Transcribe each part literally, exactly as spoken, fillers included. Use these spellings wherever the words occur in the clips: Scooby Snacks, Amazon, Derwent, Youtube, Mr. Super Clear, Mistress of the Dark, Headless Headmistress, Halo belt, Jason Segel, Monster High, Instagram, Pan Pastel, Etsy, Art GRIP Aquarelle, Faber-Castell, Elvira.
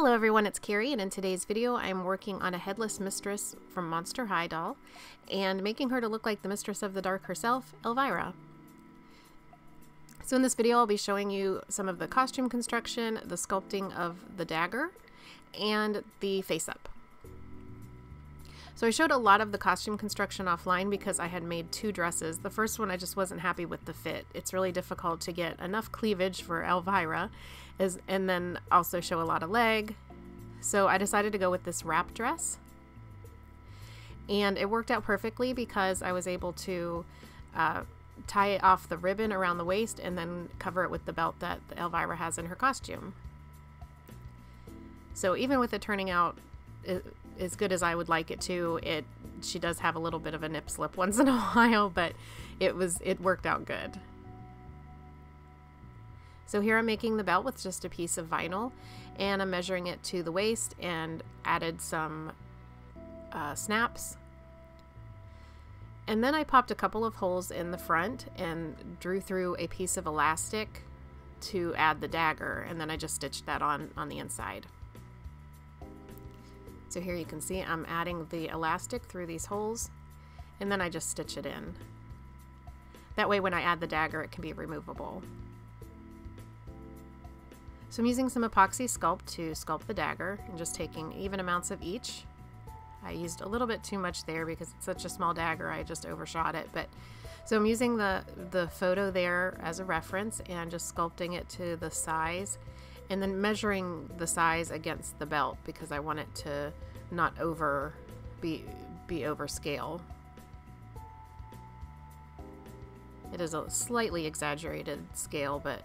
Hello everyone, it's Carrie, and in today's video I'm working on a headless mistress from Monster High doll and making her to look like the mistress of the dark herself, Elvira. So in this video I'll be showing you some of the costume construction, the sculpting of the dagger, and the face-up. So I showed a lot of the costume construction offline because I had made two dresses. The first one I just wasn't happy with the fit. It's really difficult to get enough cleavage for Elvira is, and then also show a lot of leg. So I decided to go with this wrap dress. And it worked out perfectly because I was able to uh, tie it off the ribbon around the waist and then cover it with the belt that Elvira has in her costume. So even with it turning out as good as I would like it to, it she does have a little bit of a nip slip once in a while, but it was it worked out good. So here I'm making the belt with just a piece of vinyl, and I'm measuring it to the waist and added some uh, snaps. And then I popped a couple of holes in the front and drew through a piece of elastic to add the dagger, and then I just stitched that on on the inside. So here you can see I'm adding the elastic through these holes, and then I just stitch it in. That way when I add the dagger it can be removable. So I'm using some epoxy sculpt to sculpt the dagger and just taking even amounts of each. I used a little bit too much there because it's such a small dagger, I just overshot it. But so I'm using the, the photo there as a reference and just sculpting it to the size, and then measuring the size against the belt because I want it to not over be be over scale. It is a slightly exaggerated scale, but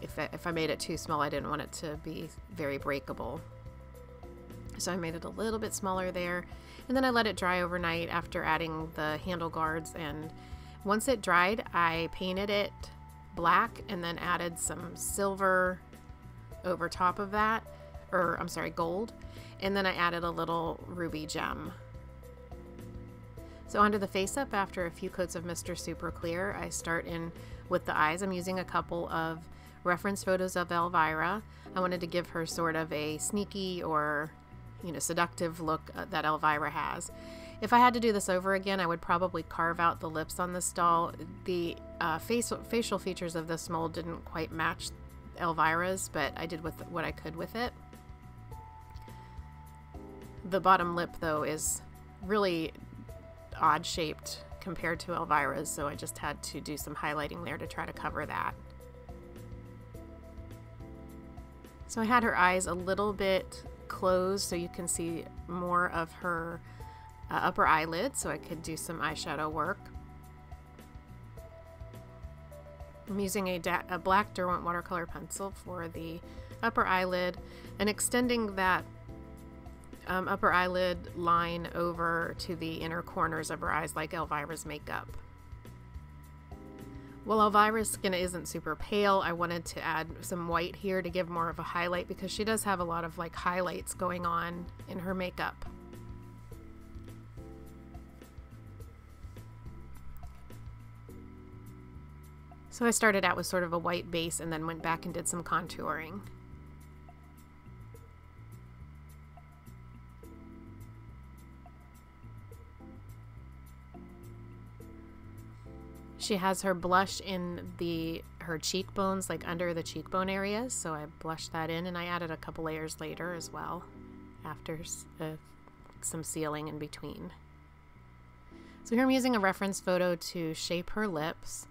if I, if I made it too small, I didn't want it to be very breakable. So I made it a little bit smaller there, and then I let it dry overnight after adding the handle guards, and once it dried, I painted it black and then added some silver over top of that, or I'm sorry, gold, and then I added a little ruby gem. So onto the face up, after a few coats of Mister Super Clear, I start in with the eyes. I'm using a couple of reference photos of Elvira. I wanted to give her sort of a sneaky or, you know, seductive look that Elvira has. If I had to do this over again, I would probably carve out the lips on this doll. The uh, facial, facial features of this mold didn't quite match Elvira's, but I did with what I could with it. The bottom lip, though, is really odd-shaped compared to Elvira's, so I just had to do some highlighting there to try to cover that. So I had her eyes a little bit closed so you can see more of her Uh, upper eyelid, so I could do some eyeshadow work. I'm using a, da a black Derwent watercolor pencil for the upper eyelid and extending that um, upper eyelid line over to the inner corners of her eyes like Elvira's makeup. Well, Elvira's skin isn't super pale. I wanted to add some white here to give more of a highlight because she does have a lot of like highlights going on in her makeup. So I started out with sort of a white base and then went back and did some contouring. She has her blush in the her cheekbones, like under the cheekbone areas, so I blushed that in, and I added a couple layers later as well, after uh, some sealing in between. So here I'm using a reference photo to shape her lips.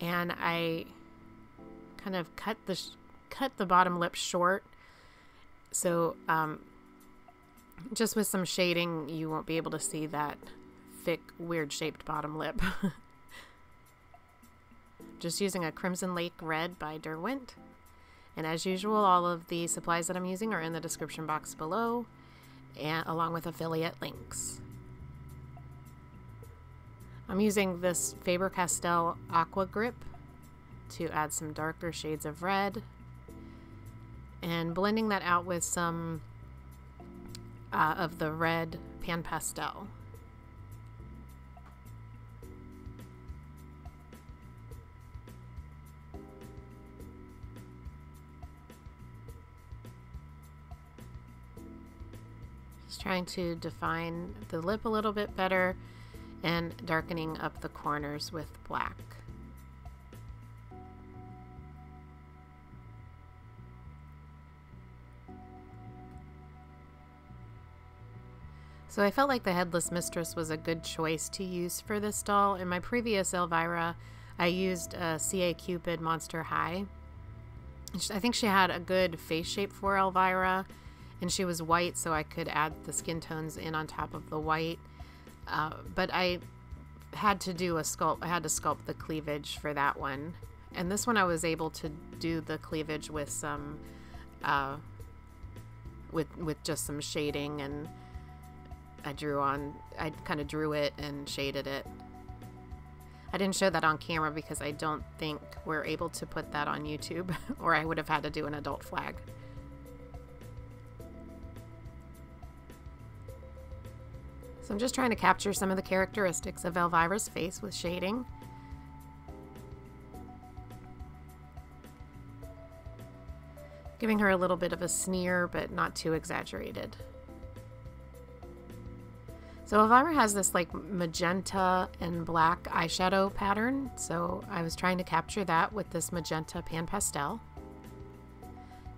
And I kind of cut the cut the bottom lip short, so um, just with some shading you won't be able to see that thick, weird shaped bottom lip. Just using a Crimson Lake Red by Derwent, and as usual all of the supplies that I'm using are in the description box below, and along with affiliate links. I'm using this Faber-Castell Aqua Grip to add some darker shades of red and blending that out with some uh, of the red Pan Pastel. It's trying to define the lip a little bit better and darkening up the corners with black. So I felt like the Headless Mistress was a good choice to use for this doll. In my previous Elvira, I used a C A Cupid Monster High. I think she had a good face shape for Elvira, and she was white, so I could add the skin tones in on top of the white. Uh, but I had to do a sculpt. I had to sculpt the cleavage for that one. And this one I was able to do the cleavage with some, uh, with, with just some shading, and I drew on, I kind of drew it and shaded it. I didn't show that on camera because I don't think we're able to put that on YouTube, or I would have had to do an adult flag. So I'm just trying to capture some of the characteristics of Elvira's face with shading. Giving her a little bit of a sneer, but not too exaggerated. So Elvira has this like magenta and black eyeshadow pattern, so I was trying to capture that with this magenta Pan Pastel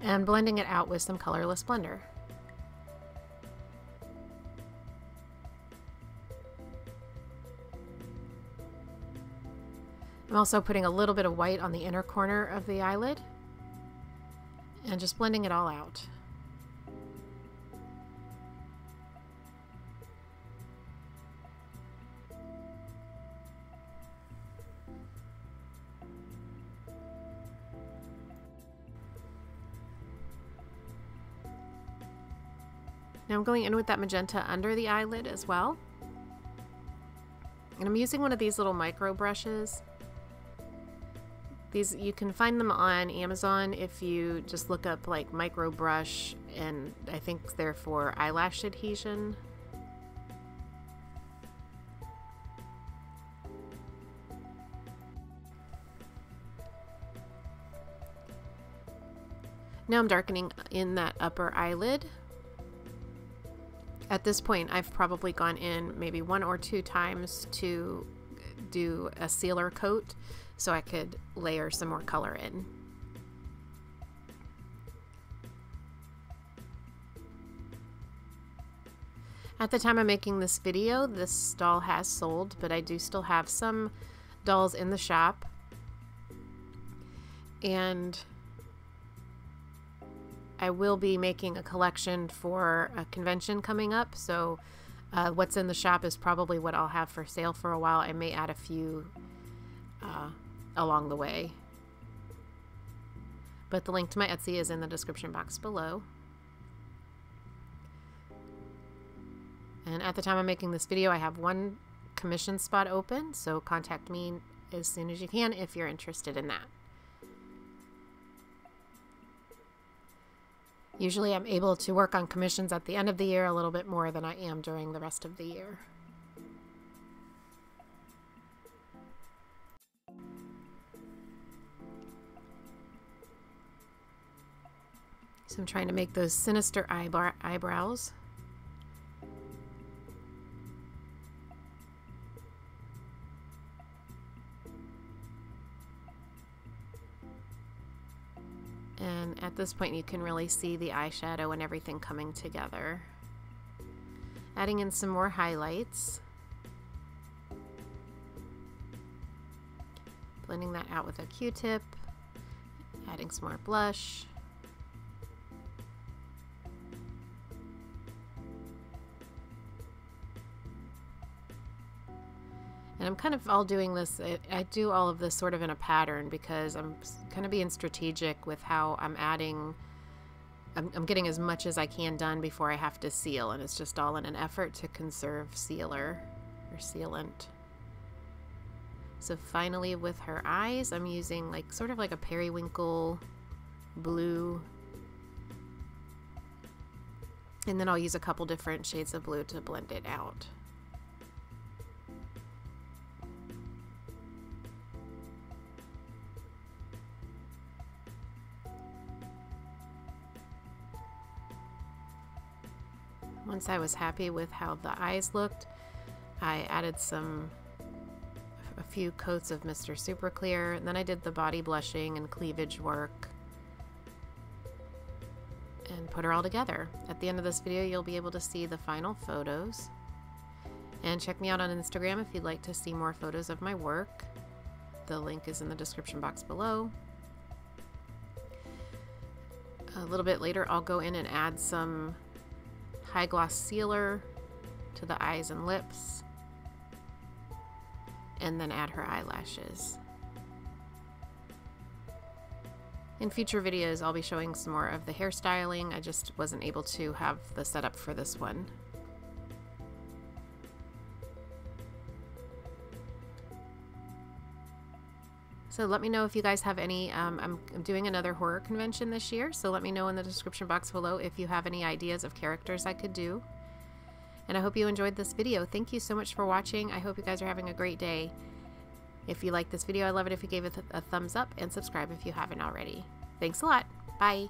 and blending it out with some colorless blender. I'm also putting a little bit of white on the inner corner of the eyelid and just blending it all out. Now I'm going in with that magenta under the eyelid as well. And I'm using one of these little micro brushes. These, you can find them on Amazon if you just look up like micro brush, and I think they're for eyelash adhesion. Now I'm darkening in that upper eyelid. At this point, I've probably gone in maybe one or two times to do a sealer coat so I could layer some more color in. At the time I'm making this video, this doll has sold, but I do still have some dolls in the shop. And I will be making a collection for a convention coming up, so uh, what's in the shop is probably what I'll have for sale for a while. I may add a few uh, along the way, but the link to my Etsy is in the description box below. And at the time I'm making this video, I have one commission spot open, so contact me as soon as you can if you're interested in that. Usually I'm able to work on commissions at the end of the year a little bit more than I am during the rest of the year. So I'm trying to make those sinister eyebrow eyebrows. And at this point you can really see the eyeshadow and everything coming together. Adding in some more highlights. Blending that out with a Q-tip. Adding some more blush. And I'm kind of all doing this, I, I do all of this sort of in a pattern because I'm kind of being strategic with how I'm adding, I'm, I'm getting as much as I can done before I have to seal, and it's just all in an effort to conserve sealer or sealant. So finally with her eyes, I'm using like sort of like a periwinkle blue, and then I'll use a couple different shades of blue to blend it out. Once I was happy with how the eyes looked, I added some a few coats of Mister Super Clear, and then I did the body blushing and cleavage work and put her all together. At the end of this video, you'll be able to see the final photos. And check me out on Instagram if you'd like to see more photos of my work. The link is in the description box below. A little bit later, I'll go in and add some high gloss sealer to the eyes and lips, and then add her eyelashes. In future videos, I'll be showing some more of the hairstyling. I just wasn't able to have the setup for this one. So let me know if you guys have any, um, I'm, I'm doing another horror convention this year, so let me know in the description box below if you have any ideas of characters I could do. And I hope you enjoyed this video. Thank you so much for watching. I hope you guys are having a great day. If you like this video, I'd love it if you gave it a thumbs up and subscribe if you haven't already. Thanks a lot. Bye.